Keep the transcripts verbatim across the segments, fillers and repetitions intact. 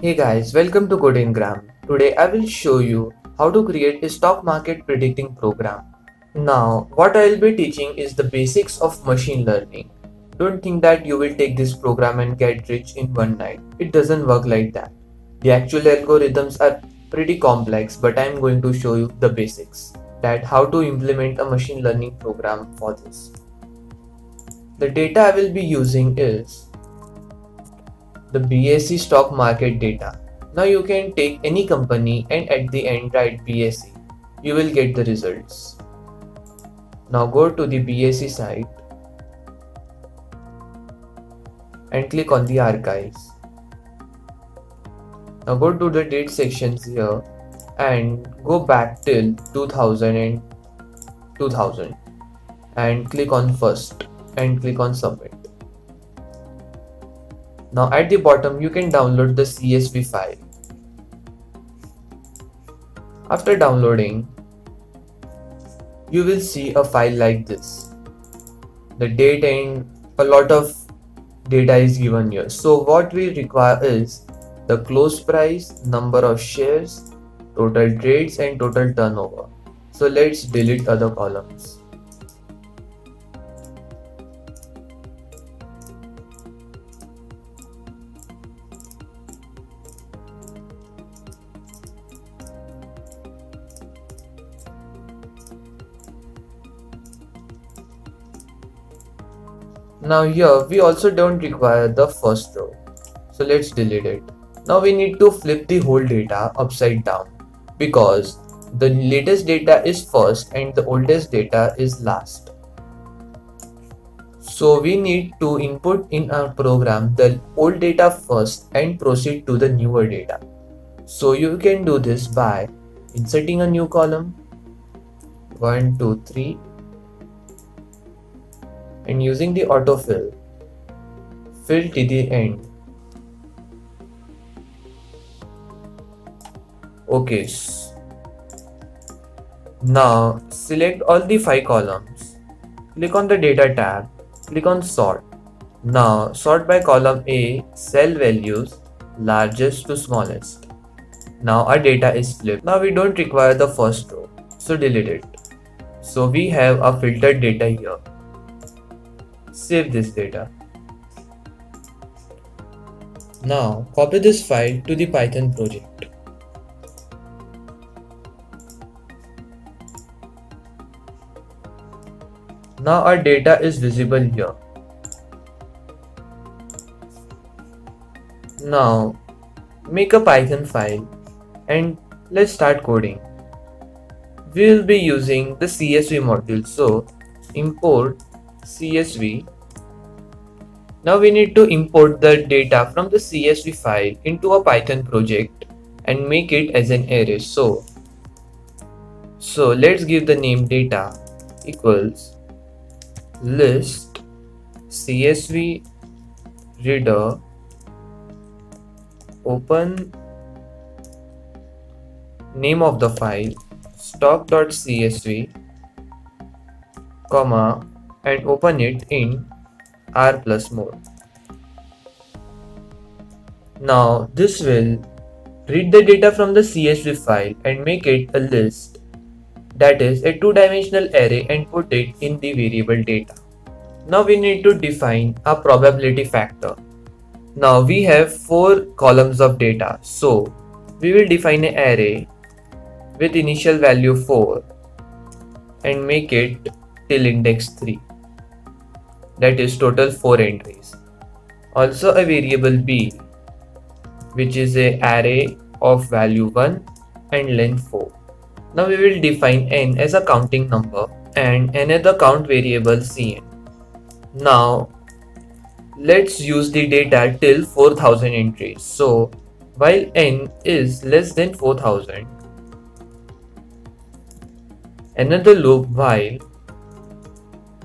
Hey guys, welcome to Codingram. Today I will show you how to create a stock market predicting program. Now what I will be teaching is the basics of machine learning. Don't think that you will take this program and get rich in one night. It doesn't work like that. The actual algorithms are pretty complex, but I am going to show you the basics, that how to implement a machine learning program for this. The data I will be using is the B S E stock market data. Now you can take any company and at the end write B S E. You will get the results. Now go to the B S E site and click on the archives. Now go to the date sections here and go back till two thousand and two thousand and click on first and click on submit. Now at the bottom you can download the C S V file. After downloading, you will see a file like this. The date and a lot of data is given here. So what we require is the close price, number of shares, total trades and total turnover. So let's delete other columns. Now here we also don't require the first row, so let's delete it. Now we need to flip the whole data upside down because the latest data is first and the oldest data is last. So we need to input in our program the old data first and proceed to the newer data. So you can do this by inserting a new column, one, two, three. And using the autofill, fill to the end. Okay. Now select all the five columns. Click on the data tab. Click on sort. Now sort by column A, cell values, largest to smallest. Now our data is flipped. Now we don't require the first row, so delete it. So we have our filtered data here. Save this data. Now copy this file to the Python project. Now our data is visible here. Now make a Python file and let's start coding. We will be using the C S V module, so import C S V. Now we need to import the data from the C S V file into a Python project and make it as an array. So, so let's give the name data equals list C S V reader open name of the file stock.csv comma and open it in R plus mode. Now this will read the data from the C S V file and make it a list, that is a two-dimensional array, and put it in the variable data. Now we need to define a probability factor. Now we have four columns of data, so we will define an array with initial value four and make it till index three. That is total four entries. Also a variable b, which is an array of value one and length four. Now we will define n as a counting number and another count variable cn. Now let's use the data till four thousand entries. So while n is less than four thousand, another loop while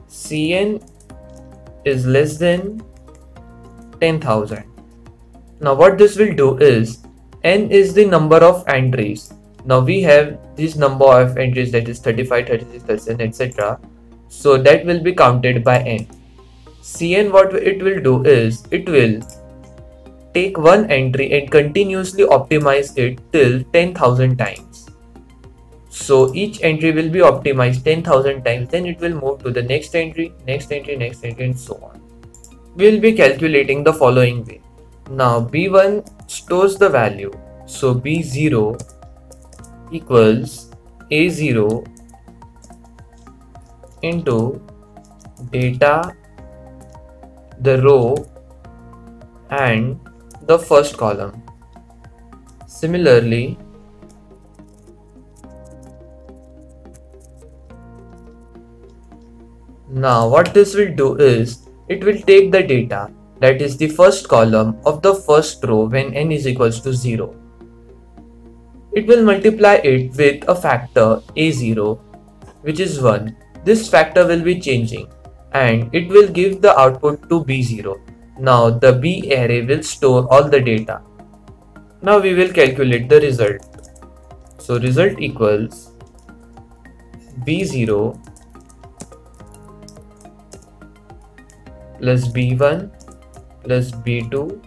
cn is less than ten thousand. Now what this will do is, n is the number of entries. Now we have this number of entries, that is thirty-five, thirty-six, thirty-seven, et cetera. So that will be counted by n. Cn, what it will do is, it will take one entry and continuously optimize it till ten thousand times. So each entry will be optimized ten thousand times, then it will move to the next entry, next entry, next entry, and so on. We will be calculating the following way. Now B one stores the value, so B zero equals A zero into data, the row and the first column. Similarly, now what this will do is it will take the data, that is the first column of the first row when n is equals to zero. It will multiply it with a factor A zero, which is one. This factor will be changing and it will give the output to B zero. Now the B array will store all the data. Now we will calculate the result. So result equals B zero plus B one plus B two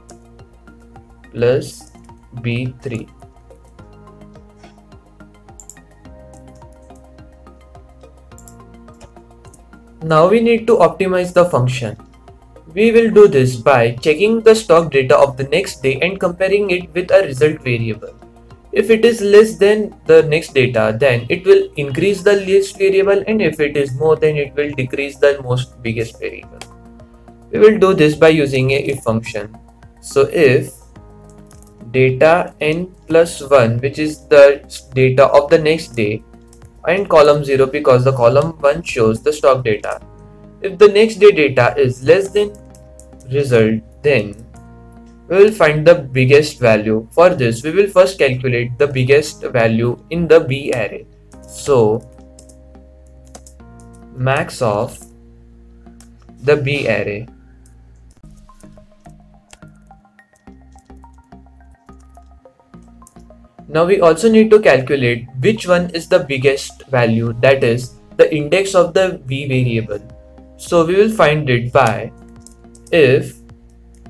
plus B three. Now we need to optimize the function. We will do this by checking the stock data of the next day and comparing it with a result variable. If it is less than the next data, then it will increase the least variable, and if it is more, then it will decrease the most biggest variable. We will do this by using a if function. So if data n plus one, which is the data of the next day, and column zero because the column one shows the stock data. If the next day data is less than result, then we will find the biggest value. For this, we will first calculate the biggest value in the B array. So max of the B array. Now we also need to calculate which one is the biggest value, that is the index of the B variable. So we will find it by if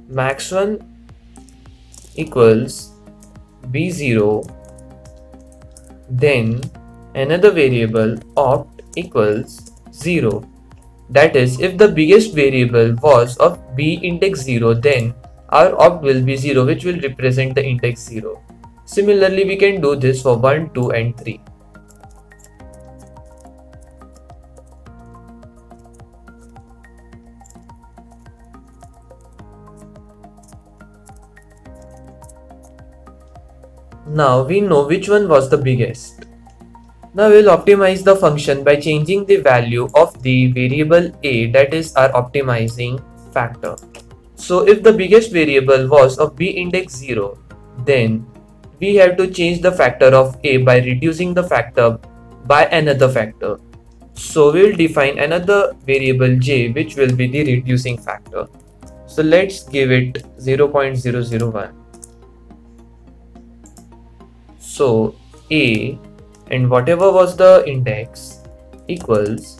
max one equals B zero, then another variable opt equals zero. That is, if the biggest variable was of B index zero, then our opt will be zero, which will represent the index zero. Similarly, we can do this for one, two and three. Now we know which one was the biggest. Now we will optimize the function by changing the value of the variable A, that is our optimizing factor. So if the biggest variable was of B index zero, then we have to change the factor of A by reducing the factor by another factor. So we will define another variable J, which will be the reducing factor. So let's give it zero point zero zero one. So A and whatever was the index equals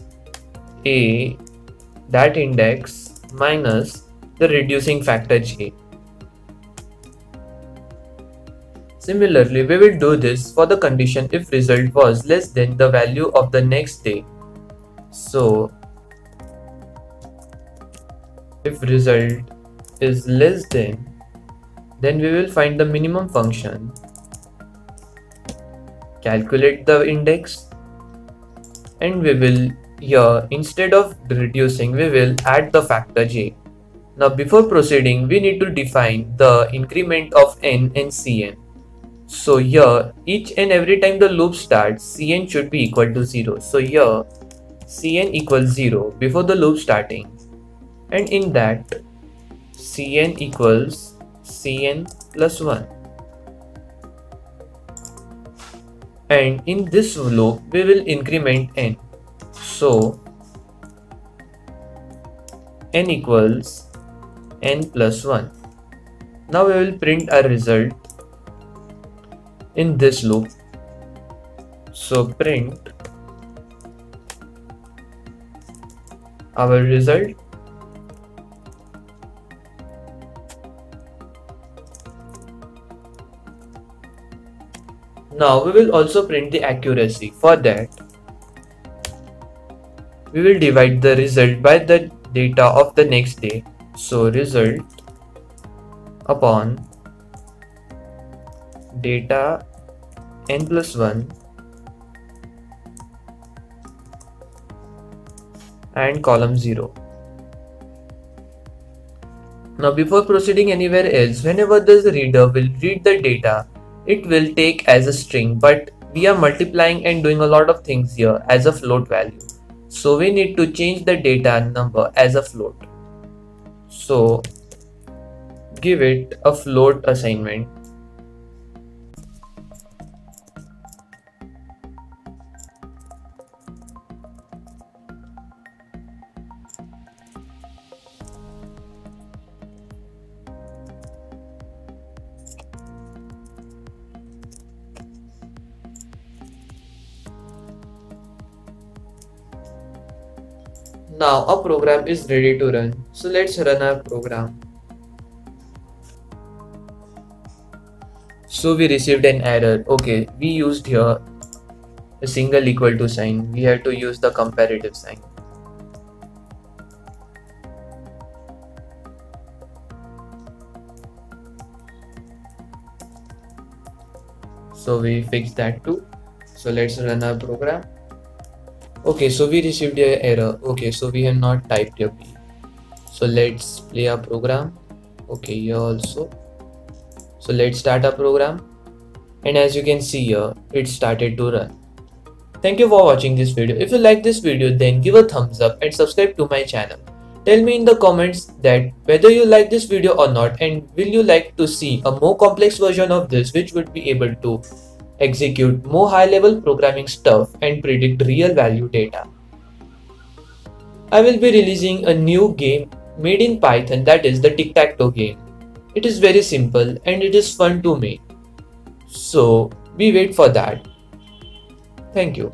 A that index minus the reducing factor J. Similarly, we will do this for the condition if result was less than the value of the next day. So if result is less than, then we will find the minimum function, calculate the index, and we will here instead of reducing we will add the factor J. Now before proceeding, we need to define the increment of n and C n. So here each and every time the loop starts, C n should be equal to zero. So here C n equals zero before the loop starting, and in that C n equals C n plus one. And in this loop we will increment n. So n equals n plus one. Now we will print our result in this loop. So print our result, Now we will also print the accuracy. For that, we will divide the result by the data of the next day. So result upon data n plus one and column zero. Now before proceeding anywhere else, whenever the reader will read the data, it will take as a string, but we are multiplying and doing a lot of things here as a float value. So we need to change the data number as a float. So give it a float assignment. Now our program is ready to run, so let's run our program. So we received an error. Okay, we used here a single equal to sign. We have to use the comparative sign. So we fixed that too. So let's run our program. Okay, so we received an error. Okay, so we have not typed here B. So let's play our program. Okay, here also. So let's start our program. And as you can see here, it started to run. Thank you for watching this video. If you like this video, then give a thumbs up and subscribe to my channel. Tell me in the comments that whether you like this video or not, and will you like to see a more complex version of this which would be able to execute more high-level programming stuff and predict real-value data. I will be releasing a new game made in Python, that is the tic-tac-toe game. It is very simple and it is fun to make. So, we wait for that. Thank you.